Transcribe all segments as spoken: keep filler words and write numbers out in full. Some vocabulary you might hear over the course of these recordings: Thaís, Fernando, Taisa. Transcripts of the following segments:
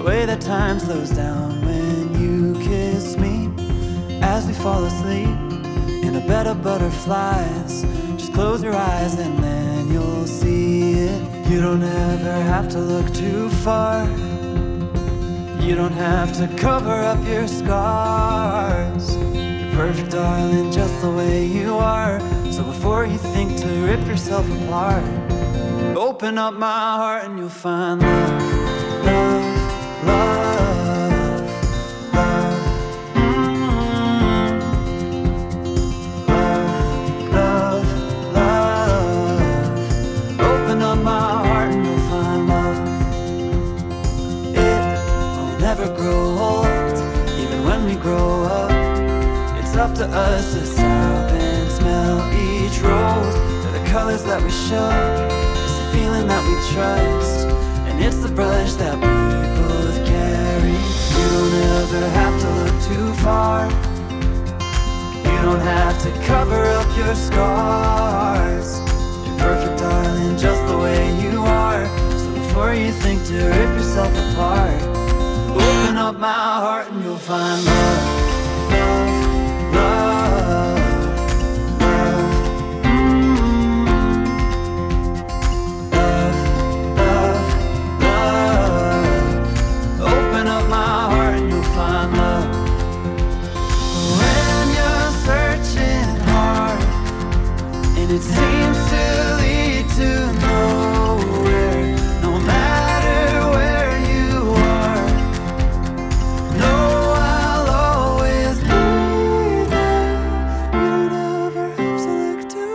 The way that time slows down when you kiss me, as we fall asleep in a bed of butterflies. Just close your eyes and then you'll see it. You don't ever have to look too far. You don't have to cover up your scars. You're perfect, darling, just the way you are. So before you think to rip yourself apart, open up my heart and you'll find love, love. Love, love, mm-hmm. Love, love, love. Open up my heart and you'll find love. It will never grow old, even when we grow up. It's up to us to stop and smell each rose. They're the colors that we show, it's the feeling that we trust, and it's the brush that we You don't ever have to look too far. You don't have to cover up your scars. You're perfect, darling, just the way you are. So before you think to rip yourself apart, open up my heart and you'll find love, love, love. It seems to lead to nowhere. No matter where you are, no, I'll always be there. You don't ever have to look too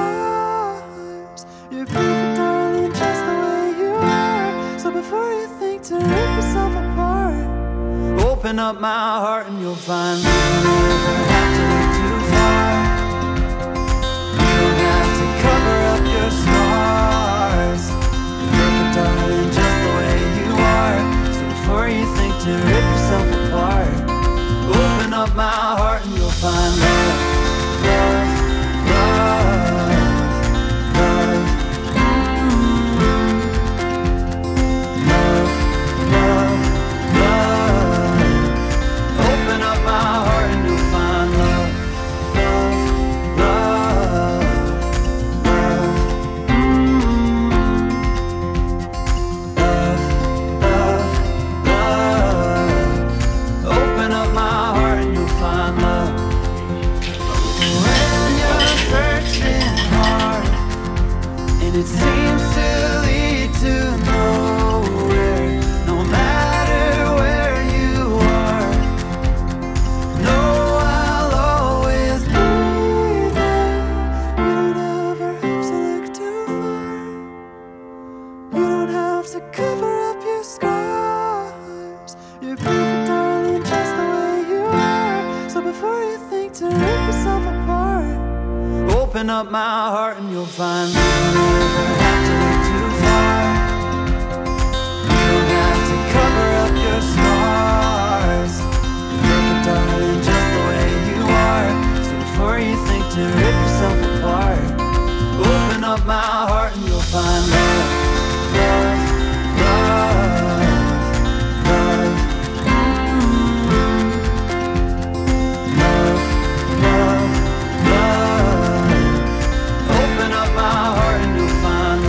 far. You don't have to cover up your scars. You're perfect, darling, just the way you are. So before you think to rip yourself apart, open up my heart and you'll find me. To rip yourself apart, open up my heart and you'll find love, love, love, love, mm-hmm. Love, love, love. Open up my heart and you'll find love, love, love, love, mm-hmm. Love, love. It seems to lead to nowhere. No matter where you are, no, I'll always be there. You don't ever have to look too far. You don't have to cover up your scars. You're perfect, darling, just the way you are. So before you think to rip yourself apart, open up my heart and you'll find me. You don't have to look too far. You don't have to cover up your scars. You're perfect, darling, just the way you are. So before you think to rip yourself apart, open up my heart and you'll find love, love, love, love, mm-hmm. Love, love, love. Open up my heart and you'll find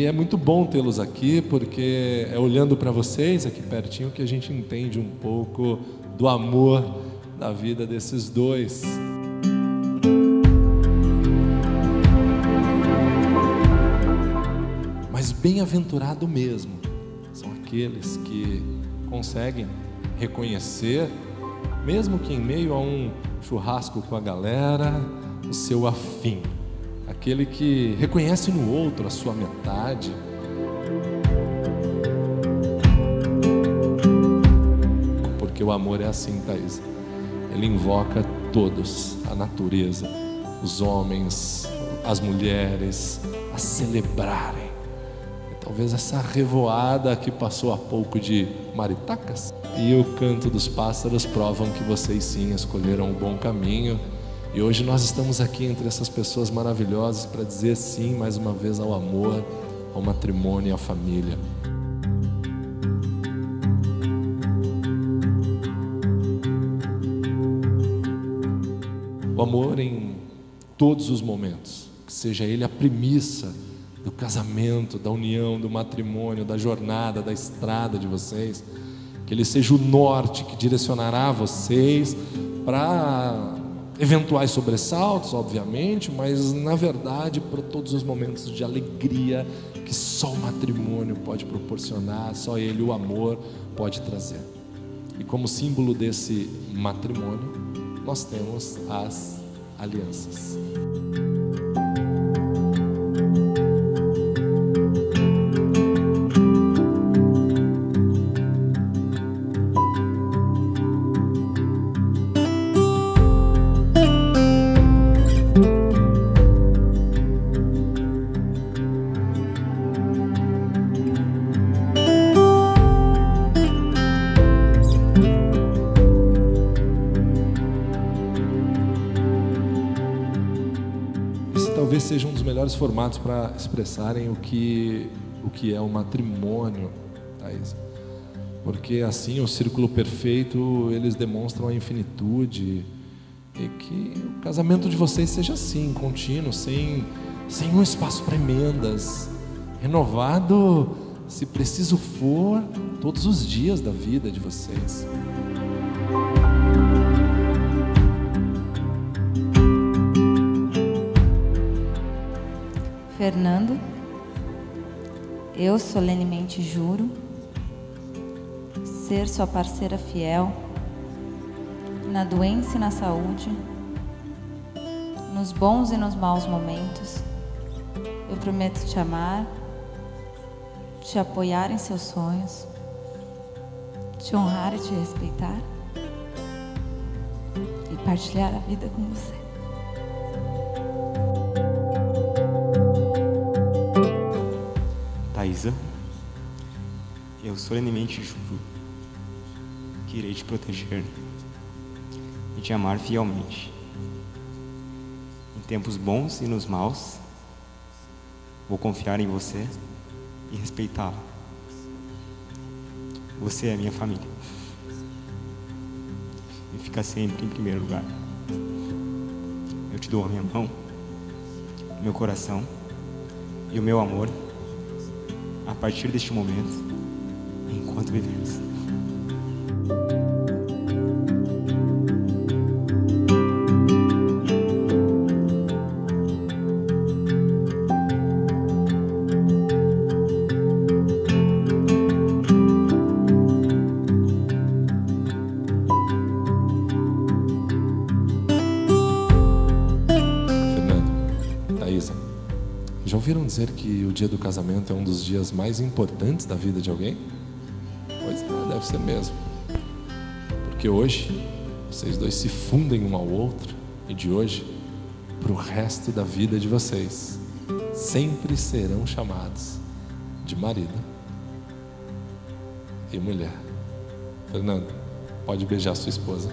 E é muito bom tê-los aqui, porque é olhando para vocês aqui pertinho que a gente entende um pouco do amor da vida desses dois. Mas bem-aventurado mesmo são aqueles que conseguem reconhecer, mesmo que em meio a um churrasco com a galera, o seu afim. Aquele que reconhece no outro a sua metade. Porque o amor é assim, Thaís. Ele invoca todos, a natureza, os homens, as mulheres, a celebrarem. E talvez essa revoada que passou há pouco de maritacas e o canto dos pássaros provam que vocês sim escolheram o bom caminho. E hoje nós estamos aqui entre essas pessoas maravilhosas para dizer sim, mais uma vez, ao amor, ao matrimônio e à família. O amor em todos os momentos, que seja ele a premissa do casamento, da união, do matrimônio, da jornada, da estrada de vocês, que ele seja o norte que direcionará vocês para eventuais sobressaltos, obviamente, mas na verdade para todos os momentos de alegria que só o matrimônio pode proporcionar, só ele, o amor, pode trazer. E como símbolo desse matrimônio, nós temos as alianças. Talvez seja um dos melhores formatos para expressarem o que, o que é o matrimônio, Thaís. Porque assim, o círculo perfeito, eles demonstram a infinitude. E que o casamento de vocês seja assim, contínuo, sem, sem um espaço para emendas. Renovado, se preciso for, todos os dias da vida de vocês. Fernando, eu solenemente juro ser sua parceira fiel na doença e na saúde, nos bons e nos maus momentos. Eu prometo te amar, te apoiar em seus sonhos, te honrar e te respeitar e partilhar a vida com você. Taisa, eu solenemente juro que irei te proteger e te amar fielmente. Em tempos bons e nos maus, vou confiar em você e respeitá-la. Você é minha família e fica sempre em primeiro lugar. Eu te dou a minha mão, meu coração e o meu amor. A partir deste momento, enquanto vivemos. Fernando, Taisa. Já ouviram dizer que o dia do casamento é um dos dias mais importantes da vida de alguém? Pois é, deve ser mesmo. Porque hoje, vocês dois se fundem um ao outro, e de hoje, para o resto da vida de vocês, sempre serão chamados de marido e mulher. Fernando, pode beijar sua esposa.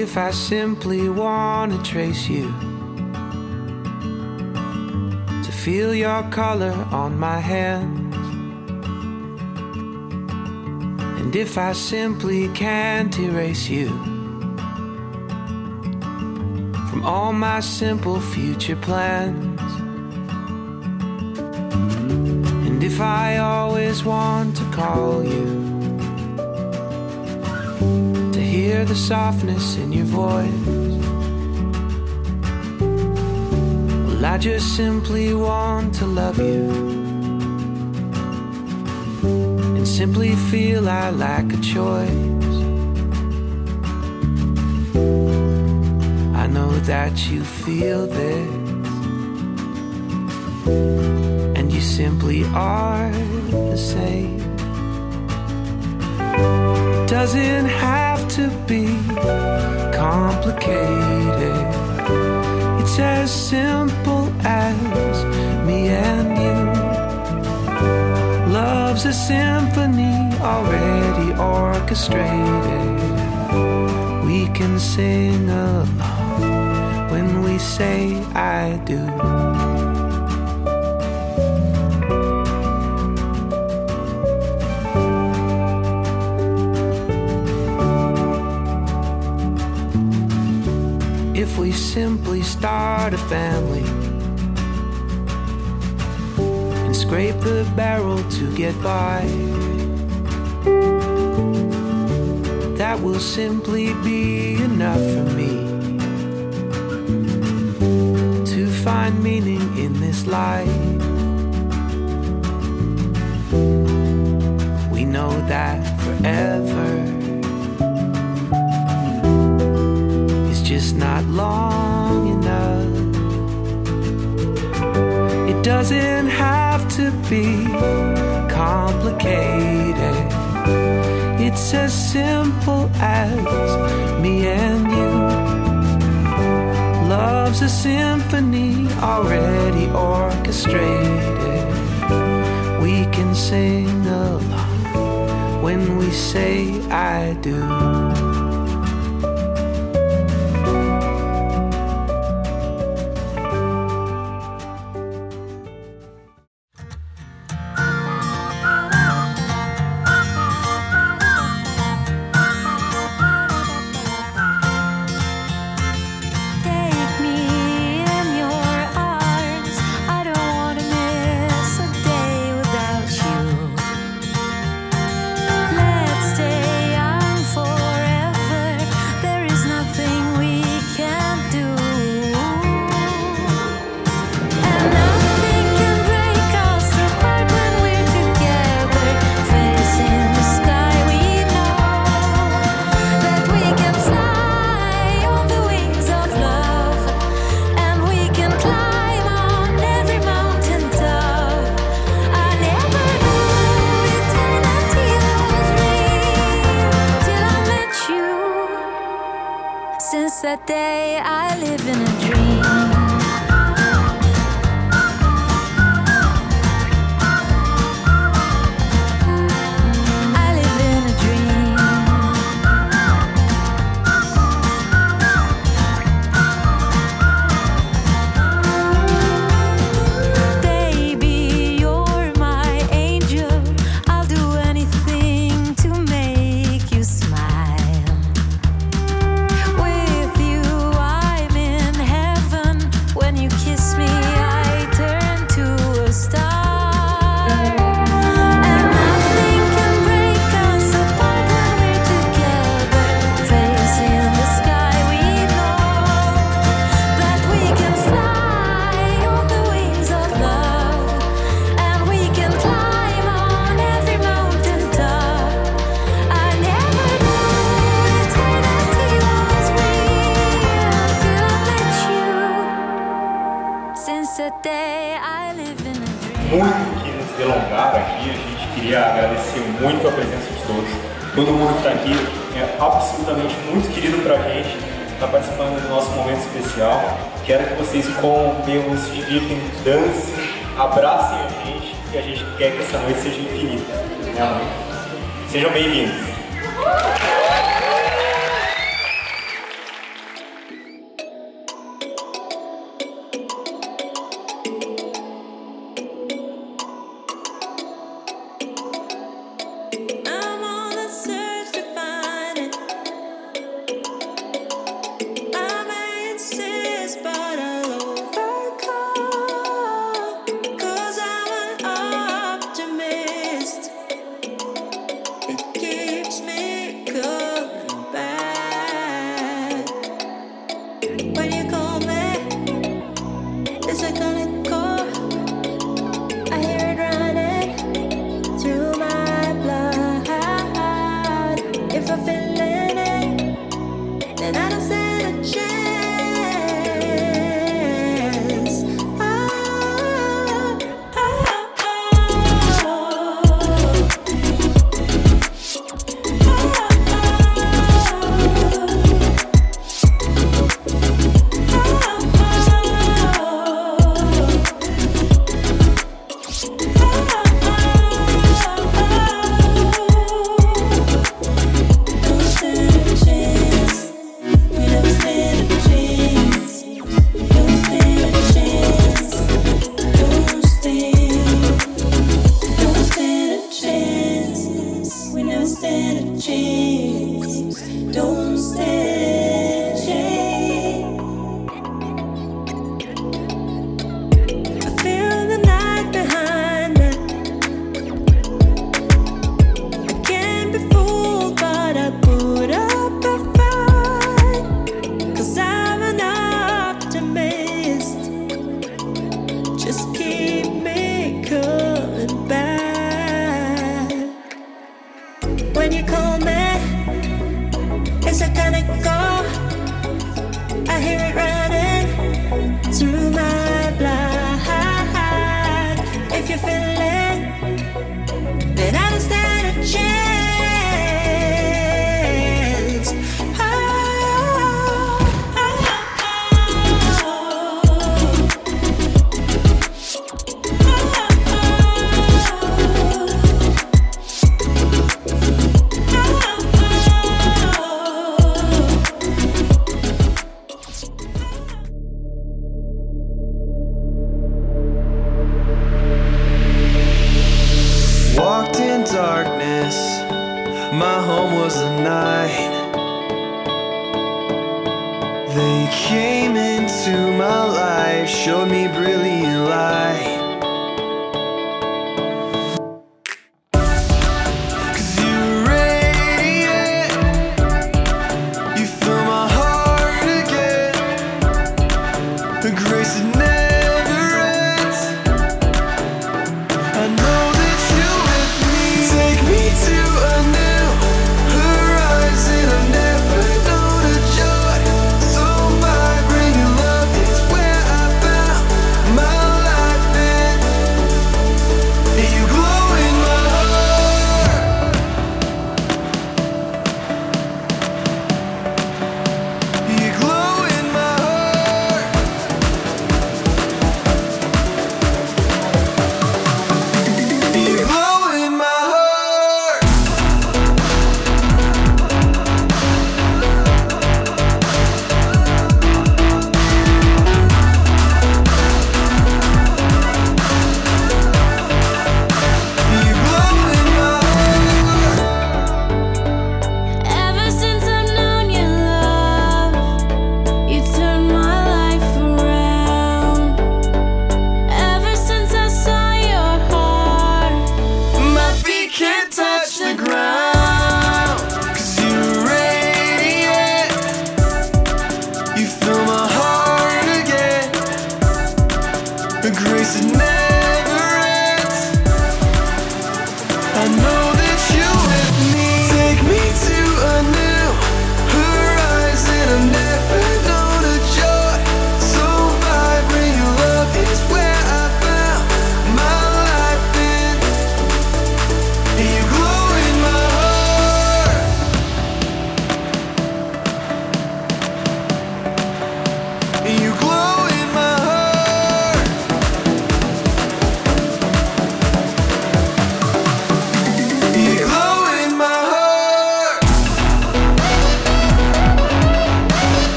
if I simply want to trace you, to feel your color on my hands, and if I simply can't erase you from all my simple future plans, and if I always want to call you, hear the softness in your voice, well, I just simply want to love you and simply feel I lack a choice. I know that you feel this, and you simply are the same. It doesn't have to be complicated. It's as simple as me and you. Love's a symphony already orchestrated. We can sing along when we say I do. If we simply start a family and scrape the barrel to get by, that will simply be enough for me to find meaning in this life. We know that forever, just not long enough. It doesn't have to be complicated. It's as simple as me and you. Love's a symphony already orchestrated. We can sing along when we say I do. Since that day, I live in a dream. I live in a dream. Baby, you're my angel. I'll do anything to make you smile. Muito que nos delongado aqui, a gente queria agradecer muito a presença de todos. Todo mundo que está aqui é absolutamente muito querido para a gente, está participando do nosso momento especial. Quero que vocês convivam, se divirtam, dancem, abracem a gente, e a gente quer que essa noite seja infinita. Né? Sejam bem-vindos! darkness, my home was the night. They came into my life, showed me brilliant light.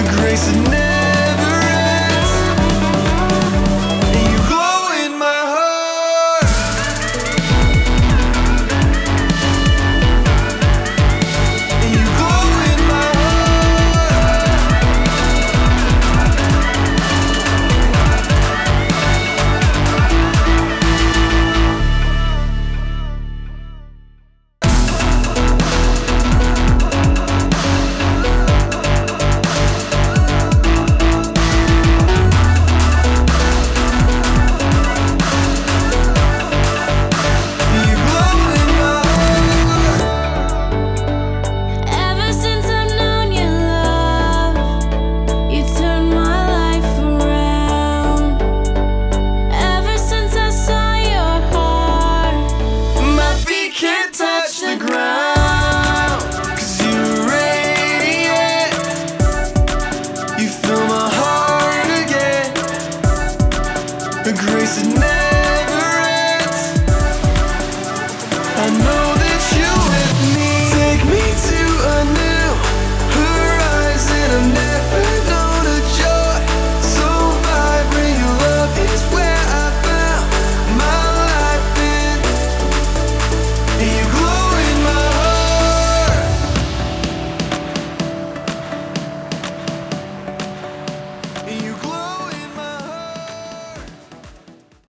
Grace and